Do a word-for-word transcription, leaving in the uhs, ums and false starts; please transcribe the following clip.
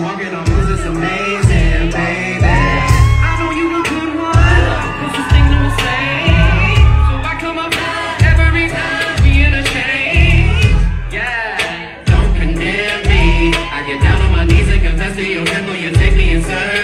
I'm walking on cause it's amazing, baby. I know you a good one, cause this thing don't say. So I come up every time being a change. Yeah, don't condemn me. I get down on my knees and confess to your temple. You take me and serve.